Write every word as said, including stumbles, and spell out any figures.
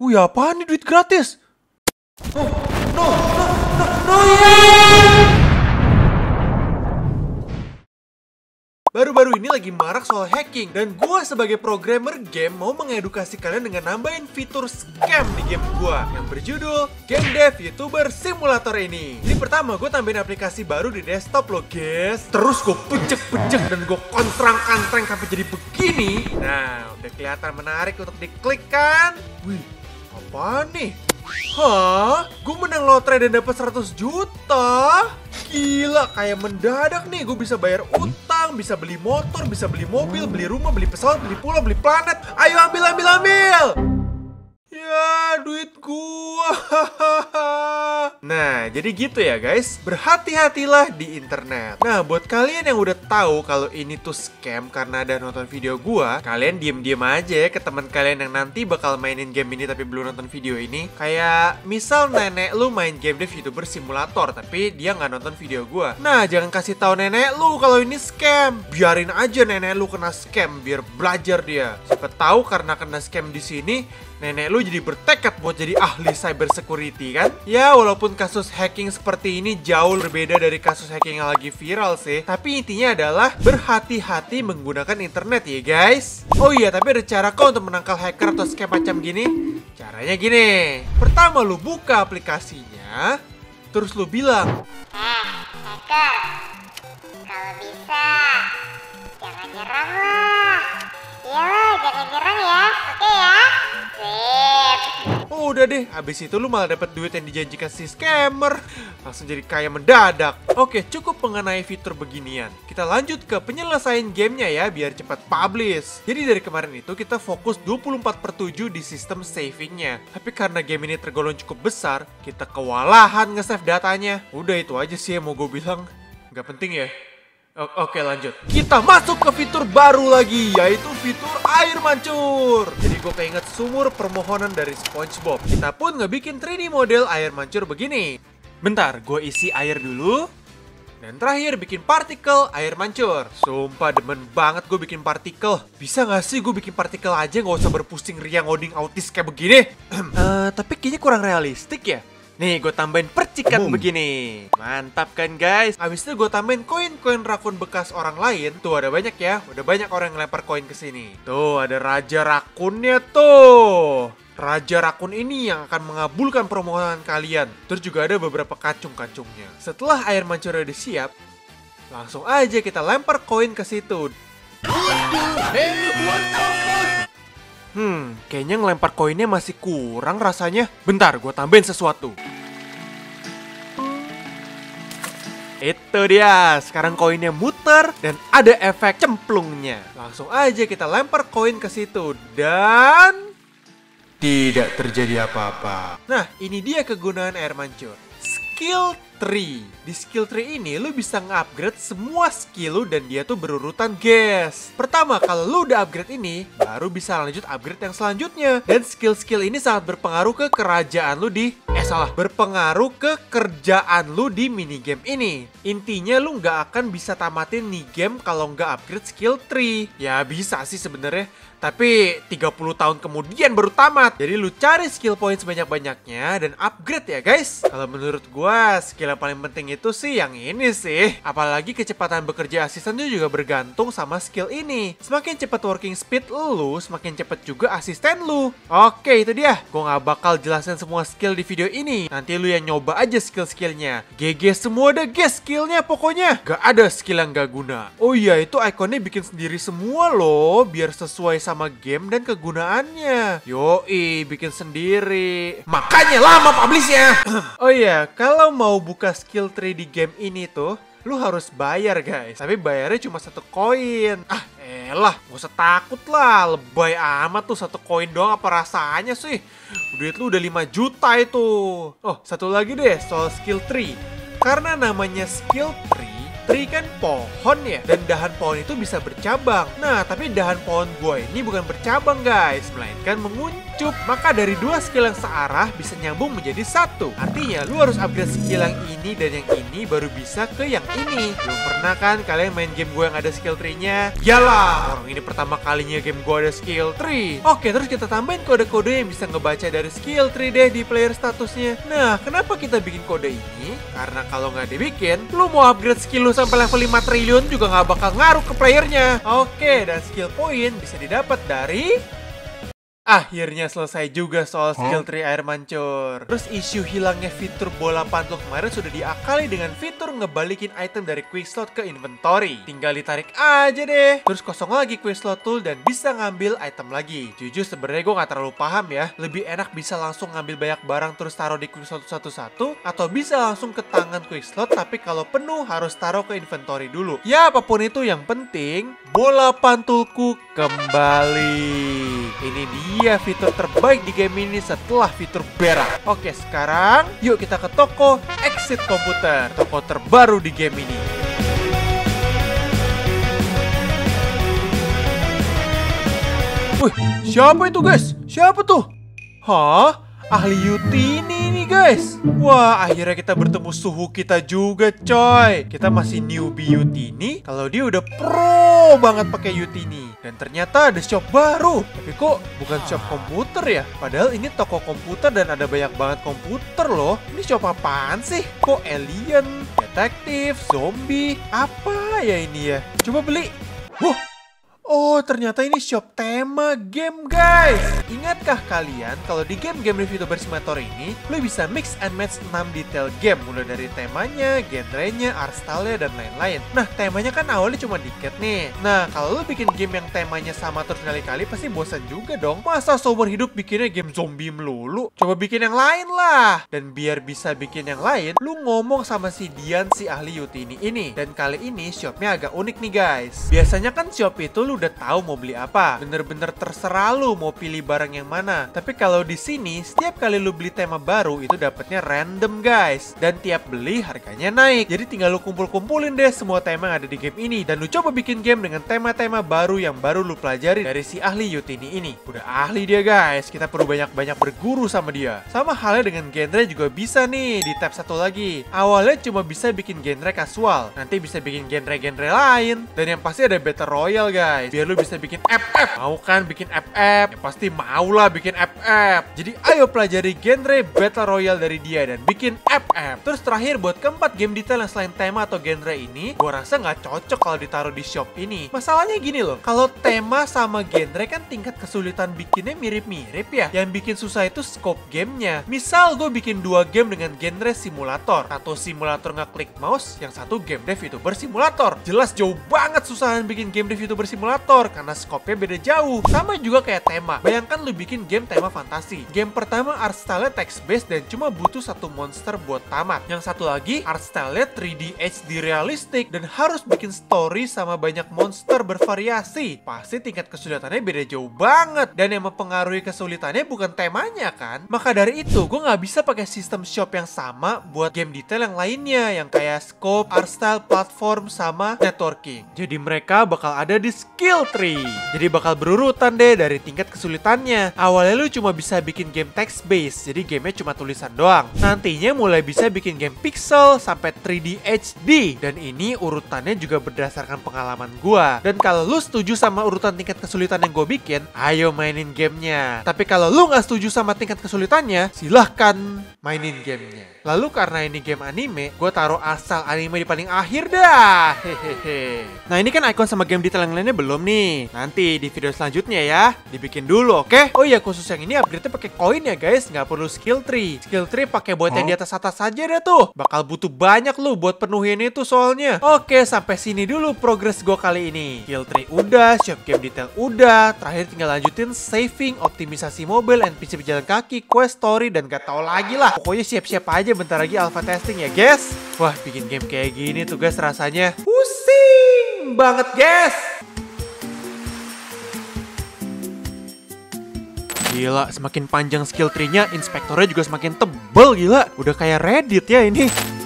Wih, apaan nih duit gratis? Oh, no, no, no, no, yeah! Baru-baru ini lagi marak soal hacking, dan gue sebagai programmer game mau mengedukasi kalian dengan nambahin fitur scam di game gue yang berjudul Game Dev YouTuber Simulator ini. Jadi pertama gue tambahin aplikasi baru di desktop lo guys. Terus gue pecek-pecek dan gue kontrang-kantrang sampai jadi begini. Nah, udah kelihatan menarik untuk diklik kan? Wih, apaan nih? Hah? Gue menang lotre dan dapat seratus juta? Gila, kayak mendadak nih. Gue bisa bayar utang, bisa beli motor, bisa beli mobil, beli rumah, beli pesawat, beli pulau, beli planet. Ayo ambil, ambil, ambil. Ya, duit gua. Nah, jadi gitu ya guys. Berhati-hatilah di internet. Nah, buat kalian yang udah tahu kalau ini tuh scam karena ada nonton video gua, kalian diem-diem aja ya ke teman kalian yang nanti bakal mainin game ini tapi belum nonton video ini. Kayak misal nenek lu main Game Dev YouTuber Simulator tapi dia nggak nonton video gua. Nah, jangan kasih tahu nenek lu kalau ini scam. Biarin aja nenek lu kena scam biar belajar dia. Siapa tahu karena kena scam di sini, nenek lu jadi bertekad buat jadi ahli cyber security kan? Ya, walaupun kasus hacking seperti ini jauh berbeda dari kasus hacking yang lagi viral sih, tapi intinya adalah berhati-hati menggunakan internet ya guys. Oh iya, tapi ada cara kok untuk menangkal hacker atau scam macam gini? Caranya gini. Pertama lu buka aplikasinya, terus lu bilang, "Eh, hacker, kalau bisa jangan nyerang lah. Iyalah, jangan nyerang ya. Oke ya?" Oh udah deh, abis itu lu malah dapat duit yang dijanjikan si scammer. Langsung jadi kaya mendadak. Oke, cukup mengenai fitur beginian. Kita lanjut ke penyelesaian gamenya ya, biar cepat publish. Jadi dari kemarin itu kita fokus dua puluh empat per tujuh di sistem savingnya. Tapi karena game ini tergolong cukup besar, kita kewalahan nge-save datanya. Udah itu aja sih yang mau gue bilang. Nggak penting ya. Oke lanjut. Kita masuk ke fitur baru lagi, yaitu fitur air mancur. Jadi gue keinget sumur permohonan dari SpongeBob. Kita pun ngebikin tiga D model air mancur begini. Bentar, gue isi air dulu. Dan terakhir bikin partikel air mancur. Sumpah demen banget gue bikin partikel. Bisa gak sih gue bikin partikel aja gak usah berpusing riang oding autis kayak begini? uh, Tapi kayaknya kurang realistik ya. Nih, gue tambahin percikan Boom. Begini. Mantap kan guys? Habis itu gue tambahin koin-koin rakun bekas orang lain. Tuh ada banyak ya. Udah banyak orang yang lempar koin ke sini. Tuh ada raja rakunnya tuh. Raja rakun ini yang akan mengabulkan permohonan kalian. Terus juga ada beberapa kacung-kacungnya. Setelah air mancurnya udah siap, langsung aja kita lempar koin ke situ. Hmm, kayaknya ngelempar koinnya masih kurang rasanya. Bentar, gue tambahin sesuatu. Itu dia, sekarang koinnya muter dan ada efek cemplungnya. Langsung aja kita lempar koin ke situ dan... tidak terjadi apa-apa. Nah, ini dia kegunaan air mancur. Skill tree. Di skill tree ini lu bisa nge-upgrade semua skill lu dan dia tuh berurutan guys. Pertama, kalau lu udah upgrade ini, baru bisa lanjut upgrade yang selanjutnya. Dan skill-skill ini sangat berpengaruh ke kerajaan lu di Eh salah, berpengaruh ke kerjaan lu di minigame ini. Intinya lu nggak akan bisa tamatin nih game kalau nggak upgrade skill tree. Ya bisa sih sebenarnya, tapi tiga puluh tahun kemudian baru tamat. Jadi lu cari skill point sebanyak-banyaknya dan upgrade ya guys. Kalau menurut gua skill yang paling penting itu sih yang ini sih. Apalagi kecepatan bekerja asisten itu juga bergantung sama skill ini. Semakin cepat working speed lu, semakin cepat juga asisten lu. Oke, itu dia. Gue gak bakal jelasin semua skill di video ini. Nanti lu yang nyoba aja skill-skillnya. G G semua deh guys skillnya pokoknya. Gak ada skill yang gak guna. Oh iya, itu ikonnya bikin sendiri semua loh, biar sesuai sama game dan kegunaannya. Yoi, bikin sendiri. Makanya lama publishnya. Oh iya, kalau mau buka Buka skill tree di game ini tuh, lu harus bayar guys. Tapi bayarnya cuma satu koin. Ah elah, gak usah takut lah. Lebay amat tuh satu koin doang apa rasanya sih. Duit lu udah lima juta itu. Oh satu lagi deh soal skill tree. Karena namanya skill tree, Tree kan pohon ya, dan dahan pohon itu bisa bercabang. Nah, tapi dahan pohon gue ini bukan bercabang guys, melainkan menguncup. Maka dari dua skill yang searah bisa nyambung menjadi satu. Artinya lu harus upgrade skill yang ini dan yang ini baru bisa ke yang ini. Belum pernah kan kalian main game gue yang ada skill tree-nya? Yalah, orang ini pertama kalinya game gue ada skill tree. Oke, terus kita tambahin kode-kode yang bisa ngebaca dari skill tree deh di player statusnya. Nah, kenapa kita bikin kode ini? Karena kalau nggak dibikin, lu mau upgrade skill lu sampai level lima triliun juga nggak bakal ngaruh ke playernya. Oke, dan skill point bisa didapat dari... Akhirnya selesai juga soal skill tree air mancur. Terus isu hilangnya fitur bola pantul kemarin sudah diakali dengan fitur ngebalikin item dari quick slot ke inventory. Tinggal ditarik aja deh. Terus kosong lagi quick slot tool dan bisa ngambil item lagi. Jujur sebenarnya gue gak terlalu paham ya. Lebih enak bisa langsung ngambil banyak barang terus taruh di quick slot satu-satu, atau bisa langsung ke tangan quick slot tapi kalau penuh harus taruh ke inventory dulu. Ya apapun itu yang penting bola pantulku kembali. Ini dia fitur terbaik di game ini setelah fitur berak. Oke, sekarang yuk kita ke toko Exit Komputer, toko terbaru di game ini. Wih, siapa itu guys? Siapa tuh? Hah? Ahli U T ini nih guys. Wah, akhirnya kita bertemu suhu kita juga coy. Kita masih newbie U T ini, kalau dia udah pro banget pakai U T ini. Dan ternyata ada shop baru. Tapi kok bukan shop komputer ya? Padahal ini toko komputer dan ada banyak banget komputer loh. Ini shop apaan sih? Kok alien, detektif, zombie? Apa ya ini ya? Coba beli. Huh. Oh, ternyata ini shop tema game guys. Ingatkah kalian kalau di game-game review YouTuber Simulator ini lo bisa mix and match enam detail game, mulai dari temanya, genrenya, art style-nya, dan lain-lain. Nah, temanya kan awalnya cuma dikit nih. Nah, kalau lo bikin game yang temanya sama terus kali-kali pasti bosan juga dong. Masa seumur hidup bikinnya game zombie melulu? Coba bikin yang lain lah. Dan biar bisa bikin yang lain, lo ngomong sama si Dian, si ahli U T ini ini. Dan kali ini shopnya agak unik nih guys. Biasanya kan shop itu lo udah tahu mau beli apa, bener-bener terserah lu mau pilih barang yang mana. Tapi kalau di sini setiap kali lu beli tema baru itu dapatnya random guys, dan tiap beli harganya naik. Jadi tinggal lu kumpul-kumpulin deh semua tema yang ada di game ini dan lu coba bikin game dengan tema-tema baru yang baru lu pelajari dari si ahli U T ini ini. Udah ahli dia guys, kita perlu banyak-banyak berguru sama dia. Sama halnya dengan genre juga bisa nih di tab satu lagi. Awalnya cuma bisa bikin genre kasual, nanti bisa bikin genre-genre lain, dan yang pasti ada battle royale guys. Biar lu bisa bikin F F. Mau kan bikin F F? Ya pasti mau lah bikin F F. Jadi ayo pelajari genre Battle Royale dari dia dan bikin F F. Terus terakhir buat keempat game detail yang selain tema atau genre ini, gua rasa nggak cocok kalau ditaruh di shop ini. Masalahnya gini loh, kalau tema sama genre kan tingkat kesulitan bikinnya mirip-mirip ya. Yang bikin susah itu scope gamenya. Misal gue bikin dua game dengan genre simulator. Satu simulator nggak klik mouse, yang satu game dev YouTuber simulator. Jelas jauh banget susahan bikin game dev YouTuber simulator karena skopnya beda jauh. Sama juga kayak tema. Bayangkan lu bikin game tema fantasi. Game pertama art style-nya text based dan cuma butuh satu monster buat tamat. Yang satu lagi art style-nya three D H D realistik dan harus bikin story sama banyak monster bervariasi. Pasti tingkat kesulitannya beda jauh banget, dan yang mempengaruhi kesulitannya bukan temanya kan. Maka dari itu gue nggak bisa pakai sistem shop yang sama buat game detail yang lainnya, yang kayak scope, art style, platform, sama networking. Jadi mereka bakal ada di skill tree. Jadi bakal berurutan deh dari tingkat kesulitannya. Awalnya lu cuma bisa bikin game text based, jadi gamenya cuma tulisan doang. Nantinya mulai bisa bikin game pixel sampai three D H D. Dan ini urutannya juga berdasarkan pengalaman gua. Dan kalau lu setuju sama urutan tingkat kesulitan yang gue bikin, ayo mainin gamenya. Tapi kalau lu nggak setuju sama tingkat kesulitannya, silahkan mainin gamenya. Lalu karena ini game anime, gue taruh asal anime di paling akhir dah. Hehehe. Nah ini kan icon sama game detail yang lainnya belum nih, nanti di video selanjutnya ya dibikin dulu, oke? Okay? Oh iya, khusus yang ini upgrade-nya pakai koin ya guys, nggak perlu skill tree. Skill tree pakai buat yang di atas atas saja deh tuh, bakal butuh banyak lu buat penuhin itu soalnya. Oke, okay, sampai sini dulu progress gue kali ini. Skill tree udah, shop game detail udah, terakhir tinggal lanjutin saving, optimisasi mobile, N P C pejalan kaki, quest story, dan gak tau lagi lah. Pokoknya siap-siap aja bentar lagi alpha testing ya guys. Wah, bikin game kayak gini tuh guys rasanya pusing banget guys. Gila, semakin panjang skill tree-nya, inspektornya juga semakin tebel, gila. Udah kayak Reddit ya ini.